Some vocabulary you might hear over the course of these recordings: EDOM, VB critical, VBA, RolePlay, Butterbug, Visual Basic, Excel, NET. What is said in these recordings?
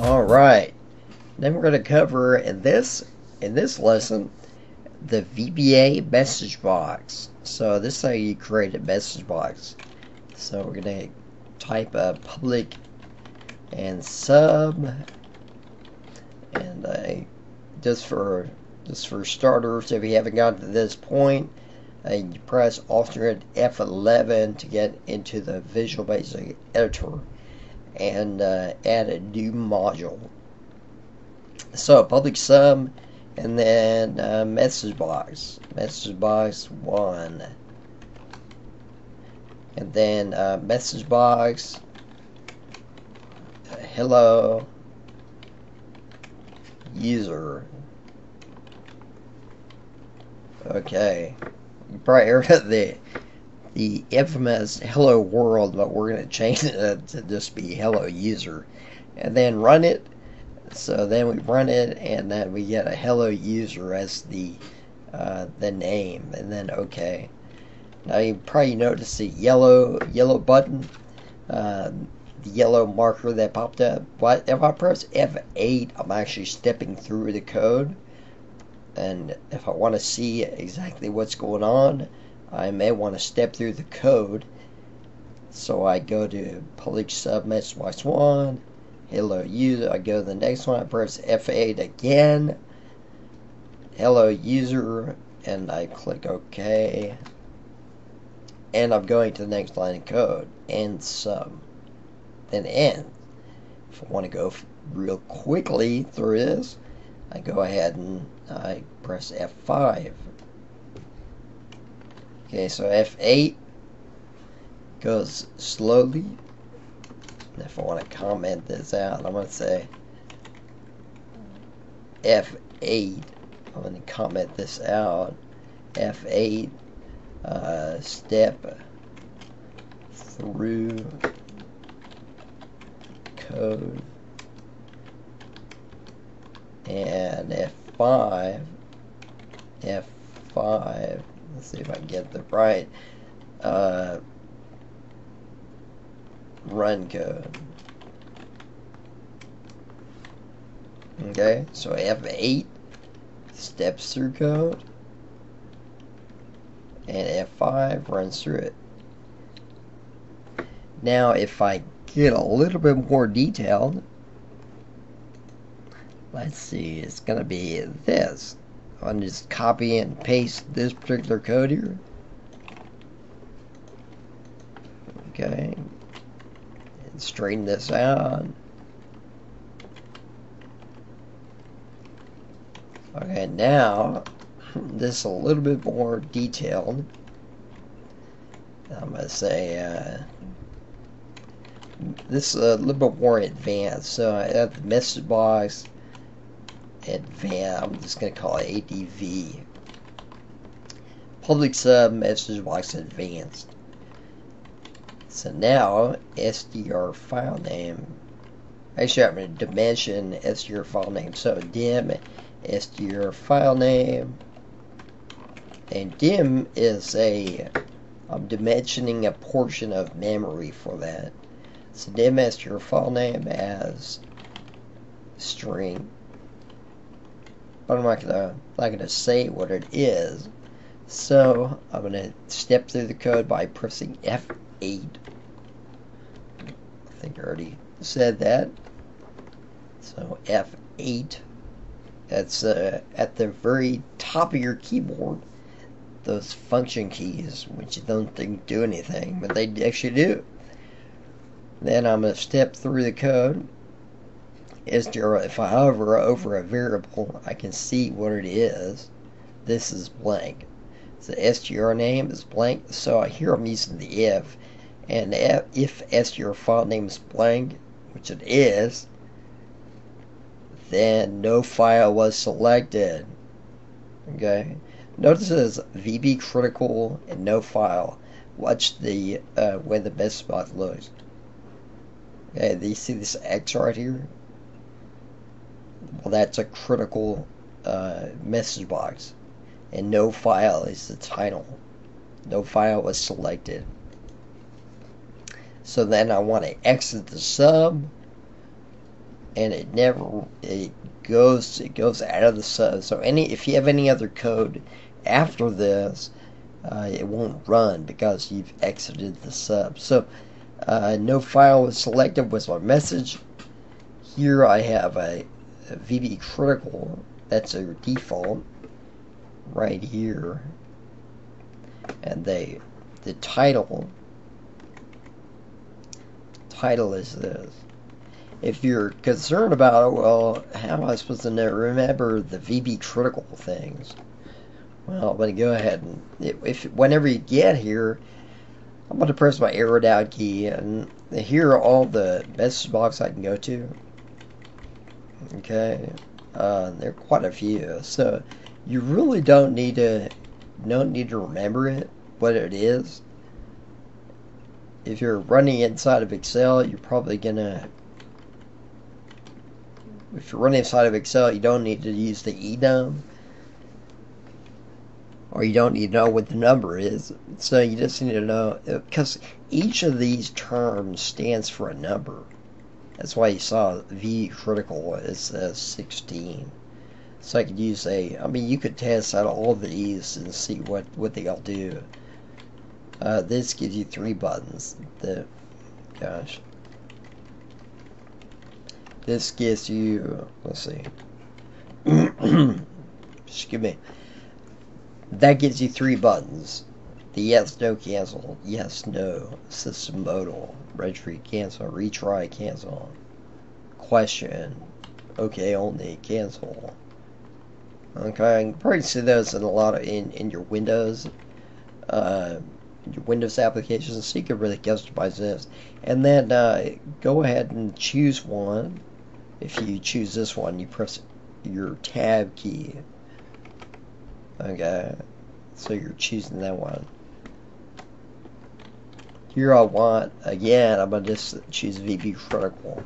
All right, then we're going to cover in this lesson the VBA message box. So this is how you create a message box. So we're going to type a public and sub, and just for starters, if you haven't gotten to this point, you press alternate F11 to get into the Visual Basic editor and add a new module. So public sub, and then message box 1, and then message box hello user. Okay, you probably heard the infamous hello world, but we're going to change it to just be hello user, and then run it. So then we run it, and then we get a hello user as the name, and then okay. Now you probably notice the yellow button, the yellow marker that popped up. But if I press F8, I'm actually stepping through the code, and if I want to see exactly what's going on, I may want to step through the code. So I go to public sub message box 1, hello user, I go to the next one, I press F8 again, hello user, and I click OK, and I'm going to the next line of code, end sub, then end. If I want to go real quickly through this, I go ahead and I press F5. Okay, so F8 goes slowly. If I want to comment this out, I'm going to say F8. I'm going to comment this out. F8 step through code, and F5. Let's see if I can get the right run code. Okay, so F8 steps through code, and F5 runs through it. Now if I get a little bit more detailed, let's see, it's gonna be this. I'll just copy and paste this particular code here. Okay, and straighten this out. Okay, now this is a little bit more detailed. I'm gonna say this is a little bit more advanced. So at the message box advanced, I'm just going to call it ADV. Public sub message box advanced. So now SDR file name. Actually, I'm going to dimension SDR file name. So dim SDR file name, and dim is I'm dimensioning a portion of memory for that. So dim SDR file name as string. But I'm not gonna say what it is, so I'm gonna step through the code by pressing F8. I think I already said that. So F8. That's at the very top of your keyboard. Those function keys, which you don't think do anything, but they actually do. Then I'm gonna step through the code. If I hover over a variable, I can see what it is. This is blank. So SDR name is blank. So here I'm using the if, and if SDR file name is blank, which it is, then no file was selected. Okay. Notice it is VB critical and no file. Watch the where the best spot looks. Okay. Do you see this X right here? Well, that's a critical message box, and no file is the title. No file was selected. So then I want to exit the sub and it never it goes out of the sub. So if you have any other code after this, it won't run because you've exited the sub. So no file was selected was my message. Here I have a VB critical. That's a default right here, and the title is this. If you're concerned about it, well, how am I supposed to remember the VB critical things? Well, I'm going to go ahead and whenever you get here, I'm going to press my arrow down key, and here are all the message box I can go to. Okay, there are quite a few, so you really don't need to remember it, what it is. If you're running inside of Excel, you're probably gonna. If you're running inside of Excel, you don't need to use the EDOM, or you don't need to know what the number is. So you just need to know, because each of these terms stands for a number. That's why you saw V critical is 16. So I could use I mean, you could test out all of these and see what they all do. This gives you 3 buttons. This gives you, let's see. Excuse me. That gives you 3 buttons. The yes, no, cancel. Yes, no. System modal. Registry, cancel. Retry, cancel. Question. Okay, only. Cancel. Okay, I can probably see those in a lot of in your Windows. Windows applications, so you can really customize this, and then go ahead and choose one. If you choose this one, you press your tab key. Okay, so you're choosing that one. Here I want, again, I'm gonna just choose VB critical.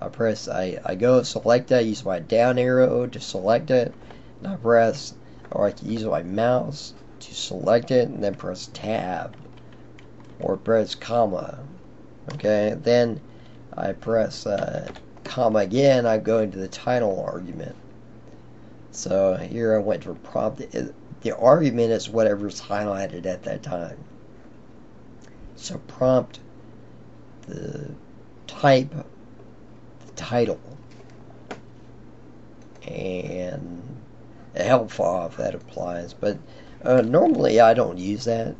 I go select that, use my down arrow to select it, and I press, or I can use my mouse to select it, and then press tab or press comma. Okay, then I press comma again. I go into the title argument. So here I went to a prompt. The argument is whatever's highlighted at that time. So prompt, the type, the title, and a help file if that applies. But normally I don't use that.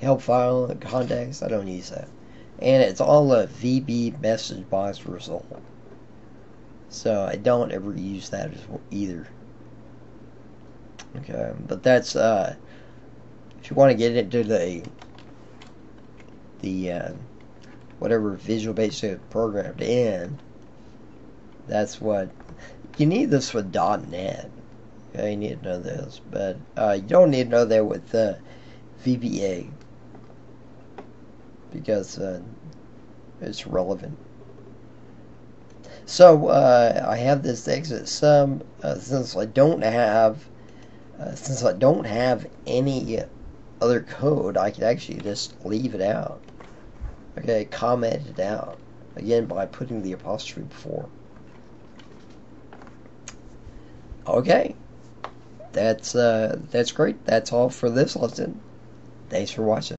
Help file and contacts, I don't use that. And it's all a VB message box result. So I don't ever use that either. Okay, but that's if you want to get into the whatever Visual Basic programmed in, that's what you need. This with .NET. Okay, you need to know this, but you don't need to know that with VBA, because it's relevant. So I have this exit sum since I don't have any other code, I can actually just leave it out. Okay, comment it out again by putting the apostrophe before. Okay. That's great. That's all for this lesson. Thanks for watching.